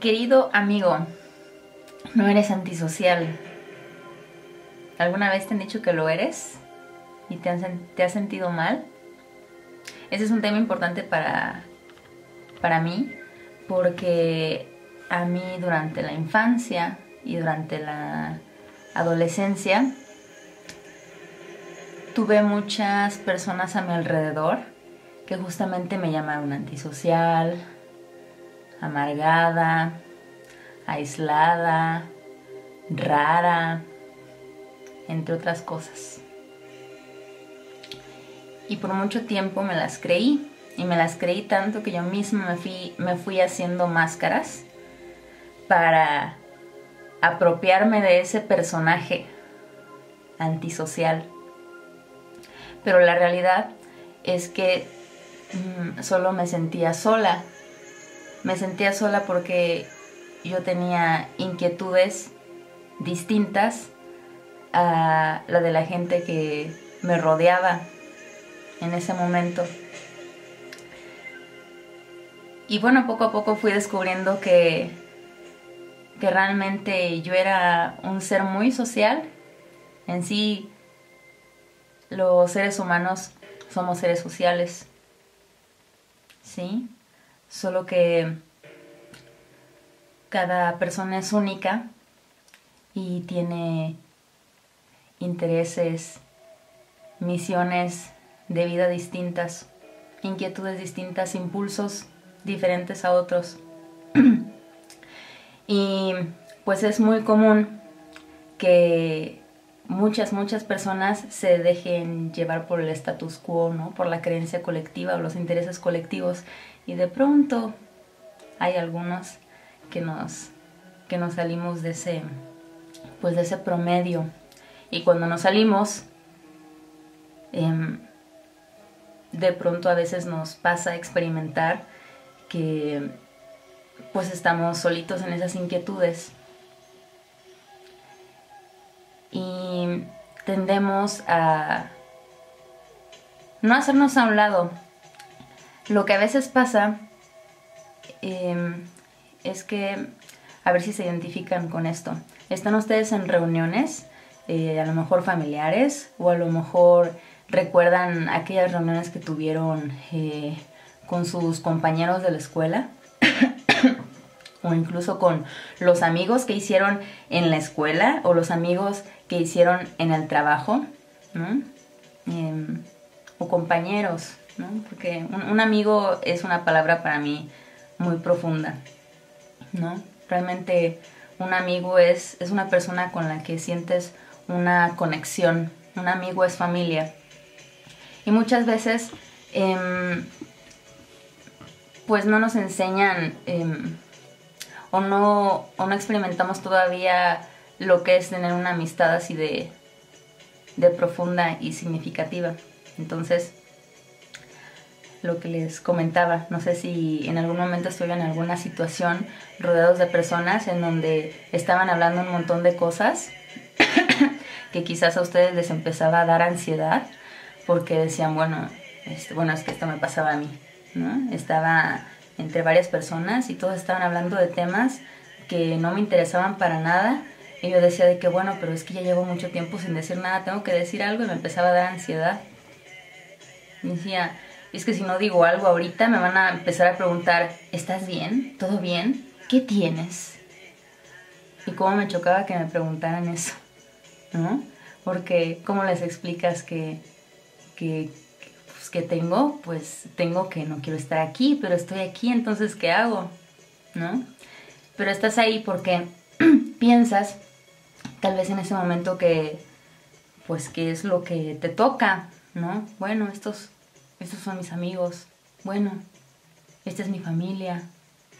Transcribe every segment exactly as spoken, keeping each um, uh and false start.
Querido amigo, no eres antisocial. ¿Alguna vez te han dicho que lo eres? ¿Y te, han, te has sentido mal? Ese es un tema importante para, para mí, porque a mí durante la infancia y durante la adolescencia tuve muchas personas a mi alrededor que justamente me llamaron antisocial, amargada, aislada, rara, entre otras cosas. Y por mucho tiempo me las creí, y me las creí tanto que yo misma me fui, me fui haciendo máscaras para apropiarme de ese personaje antisocial. Pero la realidad es que mmm, solo me sentía sola. Me sentía sola porque yo tenía inquietudes distintas a la de la gente que me rodeaba en ese momento. Y bueno, poco a poco fui descubriendo que, que realmente yo era un ser muy social. En sí, los seres humanos somos seres sociales, ¿sí? Solo que cada persona es única y tiene intereses, misiones de vida distintas, inquietudes distintas, impulsos diferentes a otros. Y pues es muy común que muchas, muchas personas se dejen llevar por el status quo, ¿no? Por la creencia colectiva o los intereses colectivos. Y de pronto hay algunos que nos, que nos salimos de ese, pues de ese promedio. Y cuando nos salimos, eh, de pronto a veces nos pasa a experimentar que pues estamos solitos en esas inquietudes. Y tendemos a no hacernos a un lado. Lo que a veces pasa eh, es que, a ver si se identifican con esto, están ustedes en reuniones, eh, a lo mejor familiares, o a lo mejor recuerdan aquellas reuniones que tuvieron eh, con sus compañeros de la escuela, o incluso con los amigos que hicieron en la escuela, o los amigos que hicieron en el trabajo, ¿no? Eh, o compañeros, ¿no? Porque un, un amigo es una palabra para mí muy profunda, ¿no? Realmente un amigo es, es una persona con la que sientes una conexión, un amigo es familia. Y muchas veces eh, pues no nos enseñan eh, o, no, o no experimentamos todavía lo que es tener una amistad así de, de profunda y significativa. Entonces, lo que les comentaba, no sé si en algún momento estuve en alguna situación rodeados de personas en donde estaban hablando un montón de cosas que quizás a ustedes les empezaba a dar ansiedad porque decían, bueno, este, bueno es que esto me pasaba a mí, ¿no? Estaba entre varias personas y todos estaban hablando de temas que no me interesaban para nada y yo decía de que bueno, pero es que ya llevo mucho tiempo sin decir nada, tengo que decir algo y me empezaba a dar ansiedad. Y decía, es que si no digo algo ahorita me van a empezar a preguntar, ¿estás bien? ¿Todo bien? ¿Qué tienes? Y cómo me chocaba que me preguntaran eso, ¿no? Porque ¿cómo les explicas que, que, pues, que tengo? Pues tengo que no quiero estar aquí, pero estoy aquí, entonces ¿qué hago? ¿No? Pero estás ahí porque piensas tal vez en ese momento que pues que es lo que te toca, ¿no? Bueno, estos... estos son mis amigos, bueno, esta es mi familia,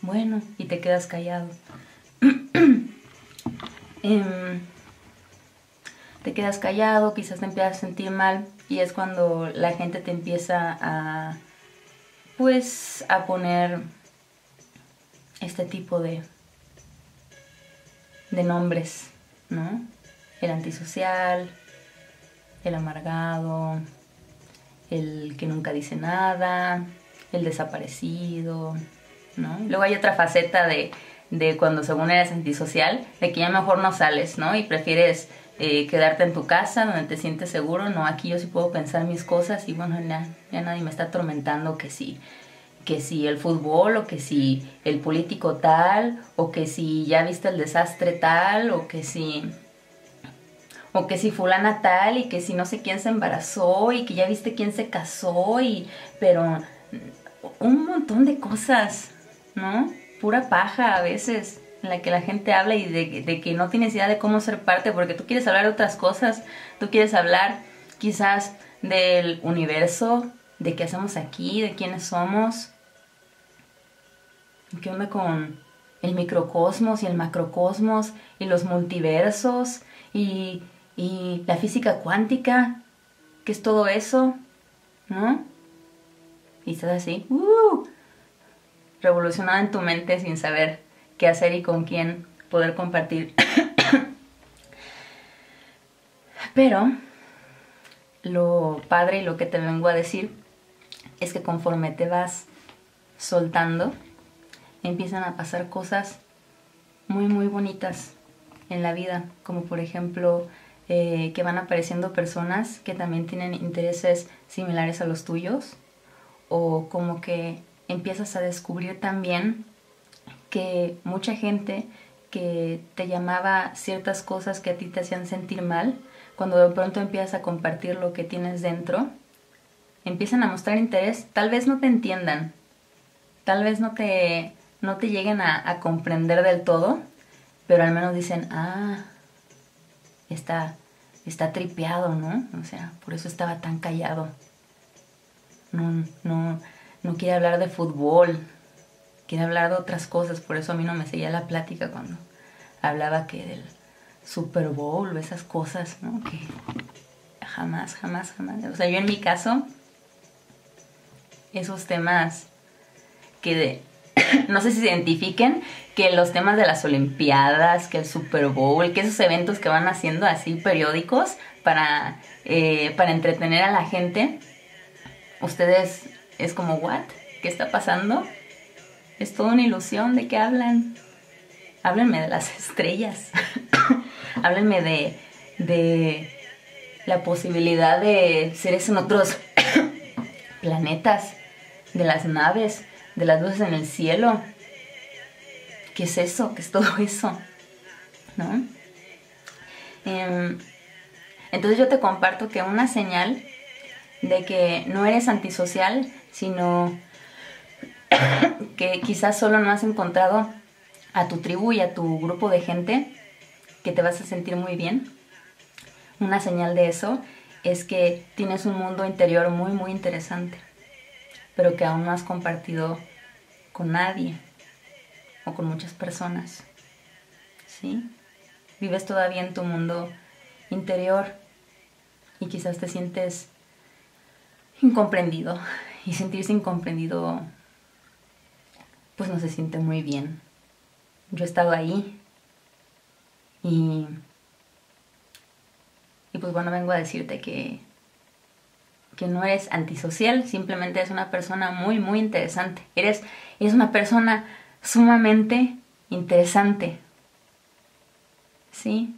bueno, y te quedas callado. eh, te quedas callado, quizás te empiezas a sentir mal y es cuando la gente te empieza a, pues, a poner este tipo de, de nombres, ¿no? El antisocial, el amargado, el que nunca dice nada, el desaparecido, ¿no? Luego hay otra faceta de de cuando según eres antisocial, de que ya mejor no sales, ¿no? Y prefieres eh, quedarte en tu casa donde te sientes seguro. No, aquí yo sí puedo pensar mis cosas y bueno, ya, ya nadie me está atormentando que sí. que si el fútbol, o que si el político tal, o que si ya viste el desastre tal, o que si o que si fulana tal, y que si no sé quién se embarazó, y que ya viste quién se casó, y pero un montón de cosas, ¿no? Pura paja a veces, en la que la gente habla y de, de que no tienes idea de cómo ser parte, porque tú quieres hablar de otras cosas, tú quieres hablar quizás del universo, de qué hacemos aquí, de quiénes somos, qué onda con el microcosmos y el macrocosmos y los multiversos y, y la física cuántica, qué es todo eso, ¿no? Y estás así, uh, revolucionada en tu mente sin saber qué hacer y con quién poder compartir. Pero lo padre y lo que te vengo a decir es que conforme te vas soltando, empiezan a pasar cosas muy muy bonitas en la vida, como por ejemplo eh, que van apareciendo personas que también tienen intereses similares a los tuyos, o como que empiezas a descubrir también que mucha gente que te llamaba ciertas cosas que a ti te hacían sentir mal, cuando de pronto empiezas a compartir lo que tienes dentro, empiezan a mostrar interés. Tal vez no te entiendan, tal vez no te, no te lleguen a, a comprender del todo, pero al menos dicen, ah, está, está tripeado, ¿no? O sea, por eso estaba tan callado. No, no, no quiere hablar de fútbol, quiere hablar de otras cosas, por eso a mí no me seguía la plática cuando hablaba que del Super Bowl, esas cosas, ¿no? Que jamás, jamás, jamás. O sea, yo en mi caso, esos temas que de, no sé si se identifiquen, que los temas de las Olimpiadas, que el Super Bowl, que esos eventos que van haciendo así periódicos para, eh, para entretener a la gente, ustedes es como, ¿what? ¿Qué está pasando? Es toda una ilusión. ¿De qué hablan? Háblenme de las estrellas. Háblenme de, de la posibilidad de seres en otros planetas, de las naves, de las luces en el cielo. ¿Qué es eso? ¿Qué es todo eso? ¿No? Eh, entonces yo te comparto que una señal de que no eres antisocial, sino que quizás solo no has encontrado a tu tribu y a tu grupo de gente que te vas a sentir muy bien. Una señal de eso es que tienes un mundo interior muy muy interesante, pero que aún no has compartido con nadie o con muchas personas, ¿sí? Vives todavía en tu mundo interior y quizás te sientes incomprendido, y sentirse incomprendido pues no se siente muy bien. Yo he estado ahí. Y, y pues bueno, vengo a decirte que, que no eres antisocial, simplemente eres una persona muy, muy interesante. Eres, eres una persona sumamente interesante, ¿sí?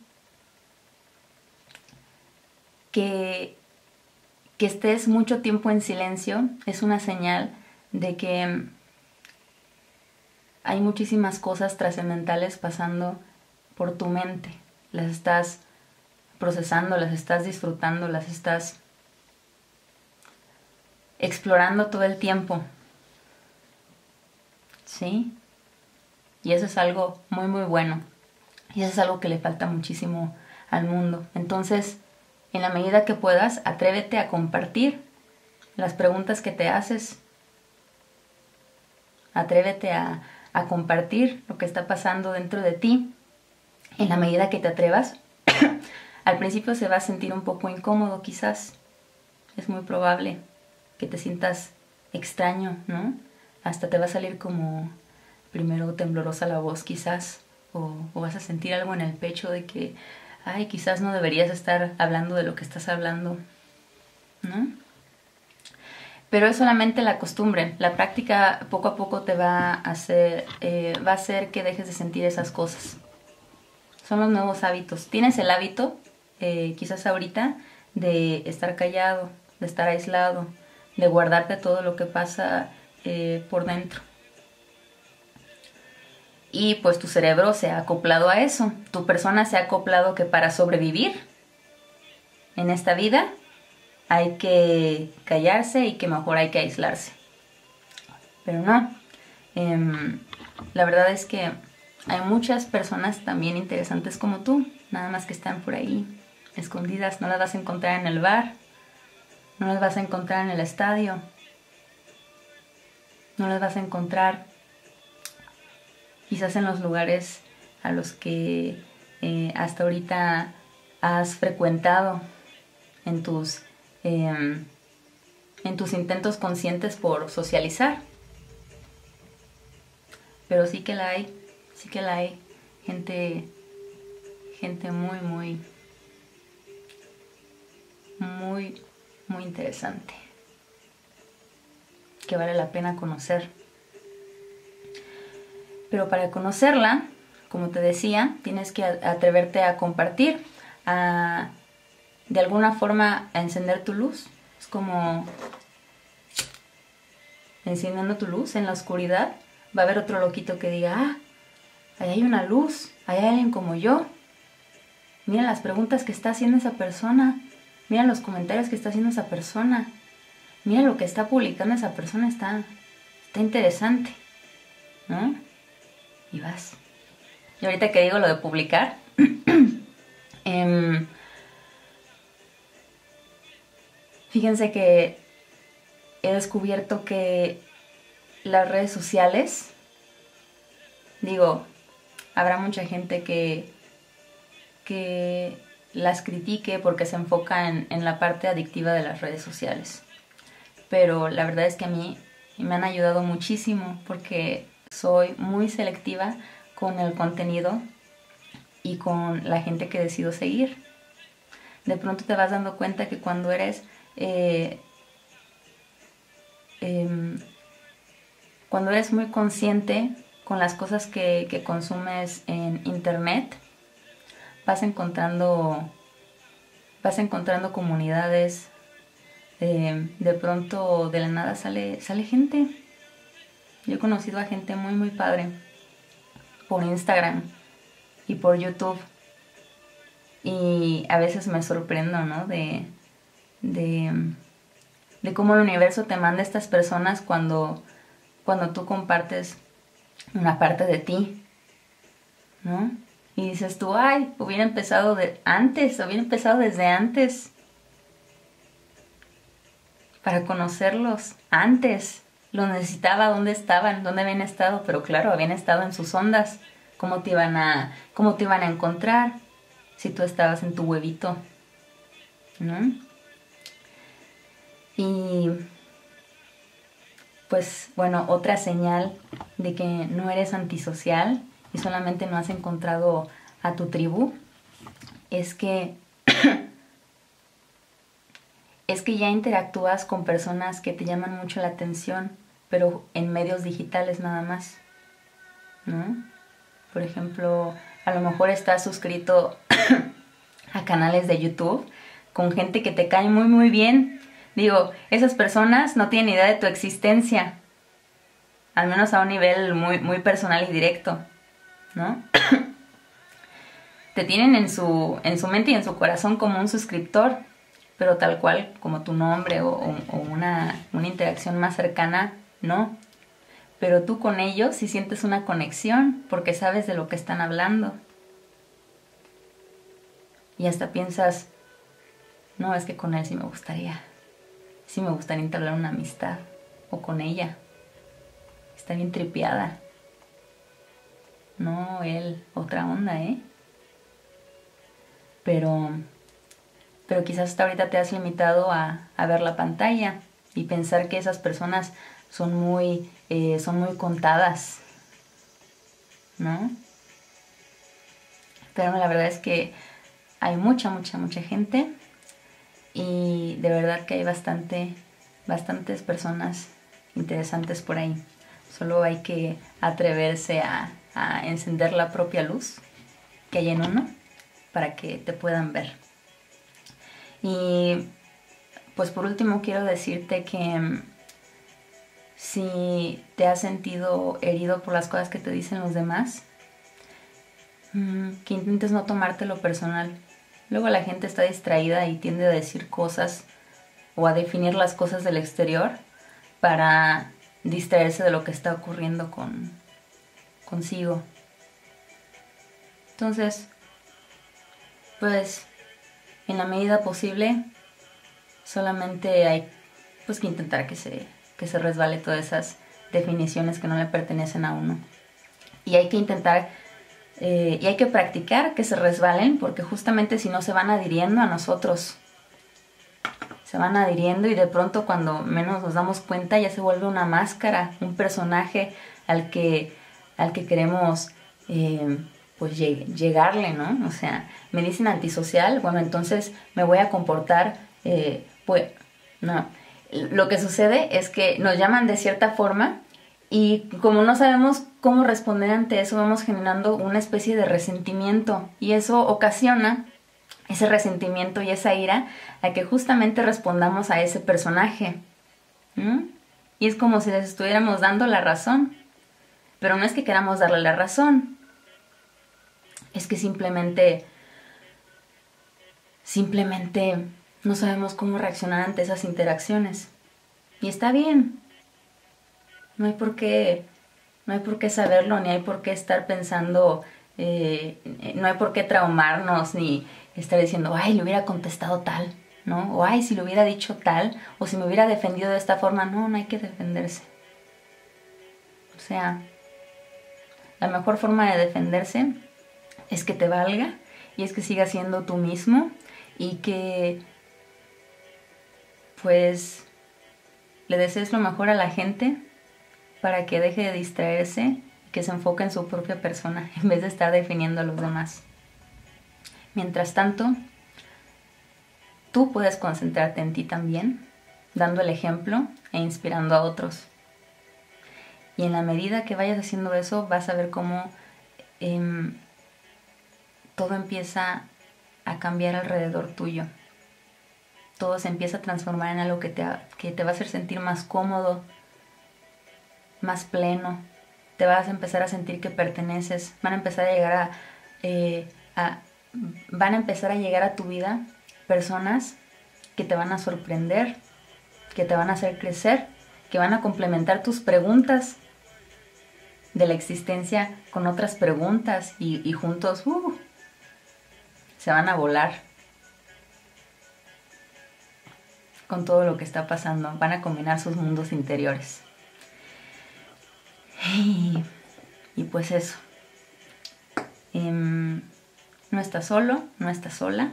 Que, que estés mucho tiempo en silencio es una señal de que hay muchísimas cosas trascendentales pasando por tu mente, las estás procesando, las estás disfrutando, las estás explorando todo el tiempo, ¿sí? Y eso es algo muy muy bueno, y eso es algo que le falta muchísimo al mundo. Entonces, en la medida que puedas, atrévete a compartir las preguntas que te haces, atrévete a, a compartir lo que está pasando dentro de ti. En la medida que te atrevas, al principio se va a sentir un poco incómodo quizás. Es muy probable que te sientas extraño, ¿no? Hasta te va a salir como primero temblorosa la voz quizás, o, o vas a sentir algo en el pecho de que, ay, quizás no deberías estar hablando de lo que estás hablando, ¿no? Pero es solamente la costumbre. La práctica poco a poco te va a hacer, eh, va a hacer que dejes de sentir esas cosas. Son los nuevos hábitos. Tienes el hábito, eh, quizás ahorita, de estar callado, de estar aislado, de guardarte todo lo que pasa eh, por dentro. Y pues tu cerebro se ha acoplado a eso. Tu persona se ha acoplado que para sobrevivir en esta vida hay que callarse y que mejor hay que aislarse. Pero no. Eh, la verdad es que hay muchas personas también interesantes como tú. Nada más que están por ahí, escondidas. No las vas a encontrar en el bar. No las vas a encontrar en el estadio. No las vas a encontrar quizás en los lugares a los que eh, hasta ahorita has frecuentado en tus... Eh, en tus intentos conscientes por socializar. Pero sí que la hay, sí que la hay, gente, gente muy, muy, muy, muy interesante, que vale la pena conocer. Pero para conocerla, como te decía, tienes que atreverte a compartir, a... de alguna forma a encender tu luz. Es como encendiendo tu luz en la oscuridad. Va a haber otro loquito que diga, ah, ahí hay una luz, ahí hay alguien como yo. Mira las preguntas que está haciendo esa persona. Mira los comentarios que está haciendo esa persona. Mira lo que está publicando esa persona, está, está interesante, ¿no? Y vas. Y ahorita que digo lo de publicar, eh, fíjense que he descubierto que las redes sociales, digo, habrá mucha gente que, que las critique porque se enfoca en, en la parte adictiva de las redes sociales. Pero la verdad es que a mí me han ayudado muchísimo porque soy muy selectiva con el contenido y con la gente que decido seguir. De pronto te vas dando cuenta que cuando eres... Eh, eh, cuando eres muy consciente con las cosas que, que consumes en internet, vas encontrando vas encontrando comunidades. eh, de pronto de la nada sale, sale gente. Yo he conocido a gente muy muy padre por Instagram y por YouTube, y a veces me sorprendo, ¿no? de De, de cómo el universo te manda a estas personas cuando, cuando tú compartes una parte de ti, ¿no? Y dices tú, ay, hubiera empezado de antes, hubiera empezado desde antes, para conocerlos antes. Los necesitaba, dónde estaban, dónde habían estado, pero claro, habían estado en sus ondas. ¿Cómo te iban a, cómo te iban a encontrar si tú estabas en tu huevito, ¿no? Y pues bueno, otra señal de que no eres antisocial y solamente no has encontrado a tu tribu es que es que ya interactúas con personas que te llaman mucho la atención, pero en medios digitales nada más, ¿no? Por ejemplo, a lo mejor estás suscrito a canales de YouTube con gente que te cae muy muy bien. Digo, esas personas no tienen idea de tu existencia, al menos a un nivel muy, muy personal y directo, ¿no? Te tienen en su, en su mente y en su corazón como un suscriptor, pero tal cual como tu nombre o, o, o una, una interacción más cercana, no. Pero tú con ellos sí sientes una conexión porque sabes de lo que están hablando. Y hasta piensas, no, es que con él sí me gustaría... sí me gustaría entablar una amistad, o con ella, está bien tripeada, no, él, otra onda, ¿eh? Pero, pero quizás hasta ahorita te has limitado a, a ver la pantalla y pensar que esas personas son muy, eh, son muy contadas, ¿no? Pero la verdad es que hay mucha, mucha, mucha gente. Y de verdad que hay bastante, bastantes personas interesantes por ahí. Solo hay que atreverse a, a encender la propia luz que hay en uno para que te puedan ver. Y pues por último quiero decirte que si te has sentido herido por las cosas que te dicen los demás, que intentes no tomártelo personal. Luego la gente está distraída y tiende a decir cosas o a definir las cosas del exterior para distraerse de lo que está ocurriendo con, consigo. Entonces, pues en la medida posible solamente hay pues que intentar que se, que se resbale todas esas definiciones que no le pertenecen a uno. Y hay que intentar eh, y hay que practicar que se resbalen, porque justamente si no se van adhiriendo a nosotros. Se van adhiriendo y de pronto cuando menos nos damos cuenta ya se vuelve una máscara, un personaje al que, al que queremos eh, pues lleg llegarle, ¿no? O sea, me dicen antisocial, bueno, entonces me voy a comportar, eh, pues, no. Lo que sucede es que nos llaman de cierta forma y como no sabemos cómo responder ante eso, vamos generando una especie de resentimiento y eso ocasiona ese resentimiento y esa ira a que justamente respondamos a ese personaje. ¿Mm? Y es como si les estuviéramos dando la razón. Pero no es que queramos darle la razón. Es que simplemente... Simplemente no sabemos cómo reaccionar ante esas interacciones. Y está bien. No hay por qué... No hay por qué saberlo, ni hay por qué estar pensando... Eh, no hay por qué traumarnos, ni... estar diciendo, ay, le hubiera contestado tal, ¿no? O ay, si le hubiera dicho tal, o si me hubiera defendido de esta forma. No, no hay que defenderse. O sea, la mejor forma de defenderse es que te valga y es que sigas siendo tú mismo y que, pues, le desees lo mejor a la gente para que deje de distraerse y que se enfoque en su propia persona en vez de estar definiendo a los demás. Mientras tanto, tú puedes concentrarte en ti también, dando el ejemplo e inspirando a otros. Y en la medida que vayas haciendo eso, vas a ver cómo eh, todo empieza a cambiar alrededor tuyo. Todo se empieza a transformar en algo que te, que te va a hacer sentir más cómodo, más pleno. Te vas a empezar a sentir que perteneces. Van a empezar a llegar a... Eh, a Van a empezar a llegar a tu vida personas que te van a sorprender, que te van a hacer crecer, que van a complementar tus preguntas de la existencia con otras preguntas y, y juntos uh, se van a volar con todo lo que está pasando. Van a combinar sus mundos interiores. Y, y pues eso. Um, No estás solo, no estás sola.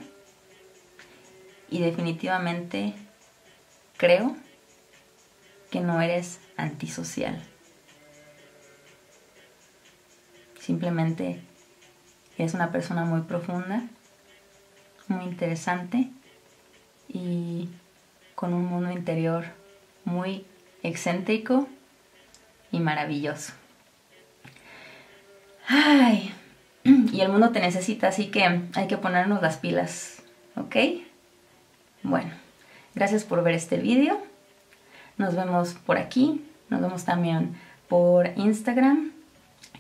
Y definitivamente creo que no eres antisocial. Simplemente eres una persona muy profunda, muy interesante y con un mundo interior muy excéntrico y maravilloso. ¡Ay! Y el mundo te necesita, así que hay que ponernos las pilas, ¿ok? Bueno, gracias por ver este video. Nos vemos por aquí, nos vemos también por Instagram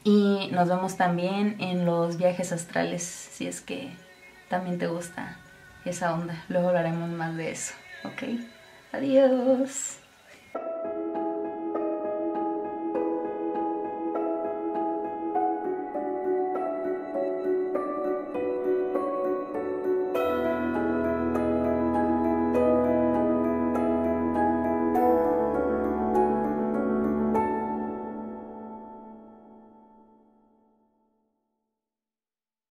y nos vemos también en los viajes astrales, si es que también te gusta esa onda. Luego hablaremos más de eso, ¿ok? Adiós.